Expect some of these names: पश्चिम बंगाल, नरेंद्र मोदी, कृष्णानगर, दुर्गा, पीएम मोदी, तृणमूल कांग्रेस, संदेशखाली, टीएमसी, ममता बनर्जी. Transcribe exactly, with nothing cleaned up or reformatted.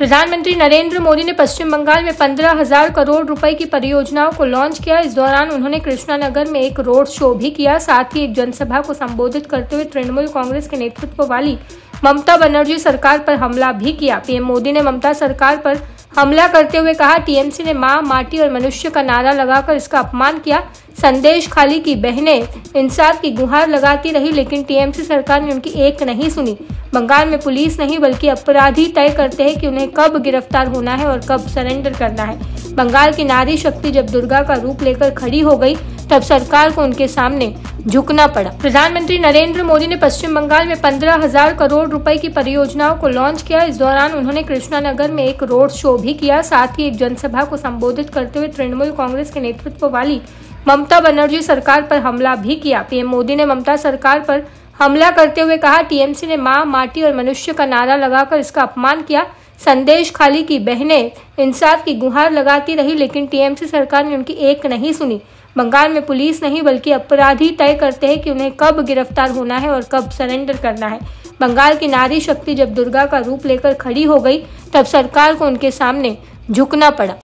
प्रधानमंत्री नरेंद्र मोदी ने पश्चिम बंगाल में पंद्रह हजार करोड़ रुपए की परियोजनाओं को लॉन्च किया। इस दौरान उन्होंने कृष्णानगर में एक रोड शो भी किया। साथ ही एक जनसभा को संबोधित करते हुए तृणमूल कांग्रेस के नेतृत्व वाली ममता बनर्जी सरकार पर हमला भी किया। पीएम मोदी ने ममता सरकार पर हमला करते हुए कहा, टीएमसी ने मां, माटी और मनुष्य का नारा लगाकर इसका अपमान किया। संदेशखाली की बहनें इंसाफ की गुहार लगाती रही, लेकिन टीएमसी सरकार ने उनकी एक नहीं सुनी। बंगाल में पुलिस नहीं बल्कि अपराधी तय करते हैं कि उन्हें कब गिरफ्तार होना है और कब सरेंडर करना है। बंगाल की नारी शक्ति जब दुर्गा का रूप लेकर खड़ी हो गई, तब सरकार को उनके सामने झुकना पड़ा। प्रधानमंत्री नरेंद्र मोदी ने पश्चिम बंगाल में पंद्रह हजार करोड़ रुपए की परियोजनाओं को लॉन्च किया। इस दौरान उन्होंने कृष्णानगर में एक रोड शो भी किया। साथ ही एक जनसभा को संबोधित करते हुए तृणमूल कांग्रेस के नेतृत्व वाली ममता बनर्जी सरकार पर हमला भी किया। पीएम मोदी ने ममता सरकार पर हमला करते हुए कहा, टीएमसी ने मां, माटी और मनुष्य का नारा लगाकर इसका अपमान किया। संदेशखाली की बहनें इंसाफ की गुहार लगाती रही, लेकिन टीएमसी सरकार ने उनकी एक नहीं सुनी। बंगाल में पुलिस नहीं बल्कि अपराधी तय करते हैं कि उन्हें कब गिरफ्तार होना है और कब सरेंडर करना है। बंगाल की नारी शक्ति जब दुर्गा का रूप लेकर खड़ी हो गई, तब सरकार को उनके सामने झुकना पड़ा।